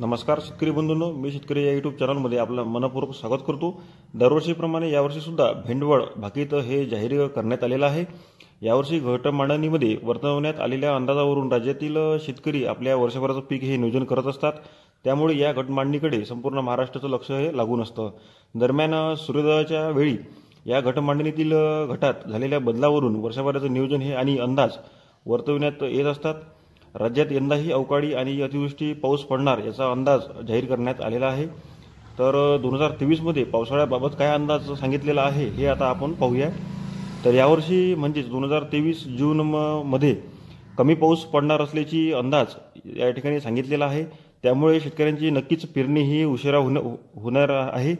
नमस्कार शेतकरी बंधूंनो, मी शेतकरी या यूट्यूब चॅनलमध्ये आपलं मनपूर्वक स्वागत करतो। दरवर्षीप्रमाणे यावर्षी सुद्धा भेंडवळ भाकीत हे जाहीर करण्यात आलेलं आहे। यावर्षी घट मांडणीमध्ये वर्तवण्यात आलेल्या अंदाजावरून राज्यातील शेतकरी आपल्या वर्षभराचं पीक हे नियोजन करत असतात, त्यामुळे या घट मांडणीकडे संपूर्ण महाराष्ट्राचं लक्ष हे लागून असतं। दरम्यान सूर्योदयाच्या वेळी या घट मांडणीतील घटात झालेल्या बदलावरून वर्षभराचं नियोजन हे आणि अंदाज वर्तवण्यात येत असतात। राज्यात यंदाही अवकाळी आणि अतिवृष्टी पाऊस पडणार याचा अंदाज जाहीर करण्यात आलेला आहे। तर 2023मध्ये पावसाळ्याबाबत काय अंदाज सांगितलेला आहे हे आता आपण पाहूया। तर यावर्षी म्हणजे 2023 जून मध्ये कमी पाऊस पडणार असल्याची अंदाज या ठिकाणी सांगितलेला आहे, त्यामुळे शेतकऱ्यांची नक्कीच पेरणी ही उशिरा होणार आहे।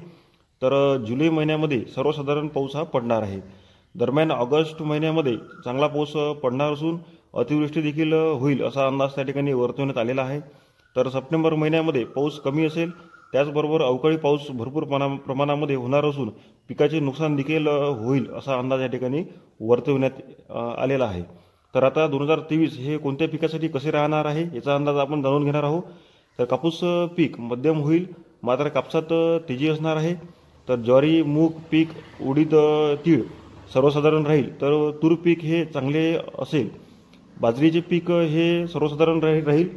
तर जुलै महिन्यामध्ये सर्वसाधारण पाऊस हा पडणार आहे। दरम्यान ऑगस्ट महिन्यामध्ये चांगला पाऊस पडणार असून अतिवृष्टी देखील होईल असा अंदाज त्या ठिकाणी वर्तवण्यात आलेला आहे। तर सप्टेंबर महिन्यामध्ये पाऊस कमी असेल, त्याचबरोबर अवकाळी पाऊस भरपूर प्रमाणामध्ये होणार असून पिकाचे नुकसान देखील होईल असा अंदाज या ठिकाणी वर्तवण्यात आलेला आहे। तर आता 2023 हे कोणत्या पिकासाठी कसे राहणार आहे याचा अंदाज आपण जाणून घेणार आहोत। तर कापूस पीक मध्यम होईल, मात्र कापसात तेजी असणार आहे। तर ज्वारी, मूग पीक, उडीद, तीळ सर्वसाधारण राहील। तर तूर पीक हे चांगले असेल, बाजरीचे पीक हे सर्वसाधारण राहील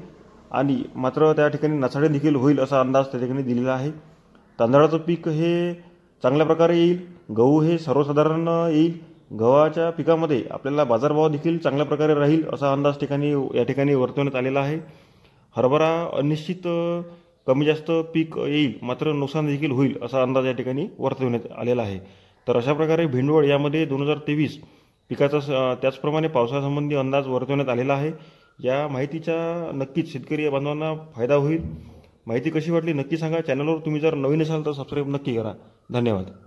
आणि मात्र त्या ठिकाणी नासाडे देखील होईल असा अंदाज त्या ठिकाणी दिलेला आहे। तांदळाचं पीक हे चांगल्या प्रकारे येईल, गहू हे सर्वसाधारण येईल। गव्हाच्या पिकामध्ये आपल्याला बाजारभाव देखील चांगल्या प्रकारे राहील असा अंदाज ठिकाणी या ठिकाणी वर्तवण्यात आलेला आहे। हरभरा अनिश्चित कमी जास्त पीक येईल, मात्र नुकसान देखील होईल असा अंदाज या ठिकाणी वर्तवण्यात आलेला आहे। तर अशा प्रकारे भेंडवळ यामध्ये 2023 पिकाचा त्याचप्रमाणे पावसासंबंधी अंदाज वर्तवण्यात आलेला आहे। या माहितीचा नक्कीच शेतकरी बांधवांना फायदा होईल। माहिती कशी वाटली नक्की सांगा। चॅनलवर तुम्ही जर नवीन असाल तर सबस्क्राईब नक्की करा। धन्यवाद।